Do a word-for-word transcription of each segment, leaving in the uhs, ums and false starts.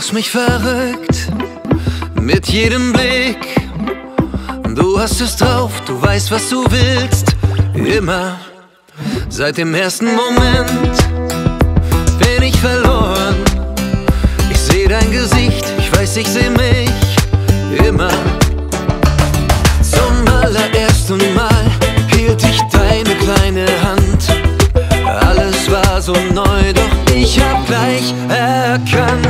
machst mich verrückt mit jedem Blick. Du hast es drauf, du weißt, was du willst. Immer seit dem ersten Moment bin ich verloren. Ich seh dein Gesicht, ich weiß, ich seh mich. Immer zum allerersten Mal hielt ich deine kleine Hand. Alles war so neu, doch ich hab gleich erkannt.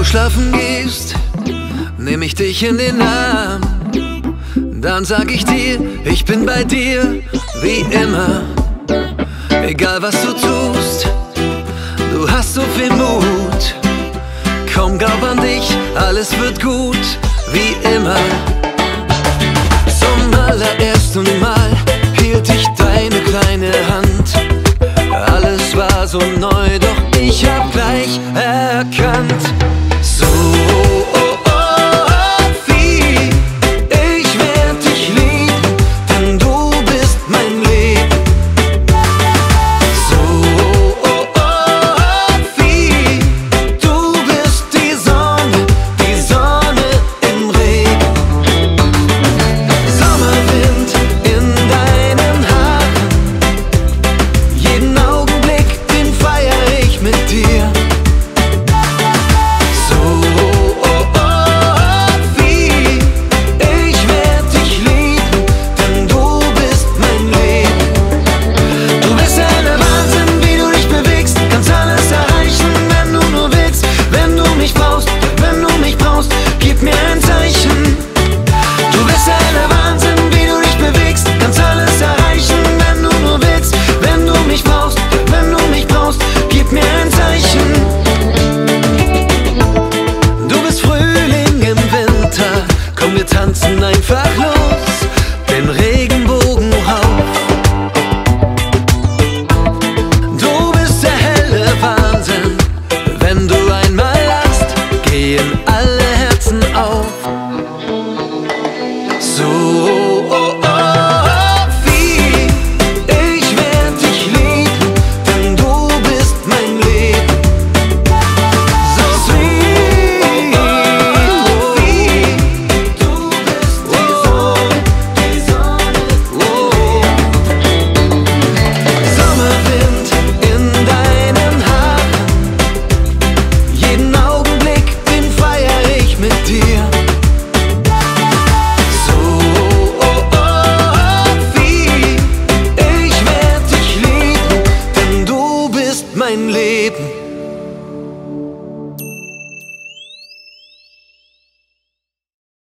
So schlafen gehst, nehm ich dich in den Arm. Dann sag ich dir, ich bin bei dir, wie immer. Egal was du tust, du hast so viel Mut. Komm, glaub an dich, alles wird gut, wie immer. Zum allerersten Mal hielt ich deine kleine Hand. Alles war so neu, doch ich hab gleich erkannt.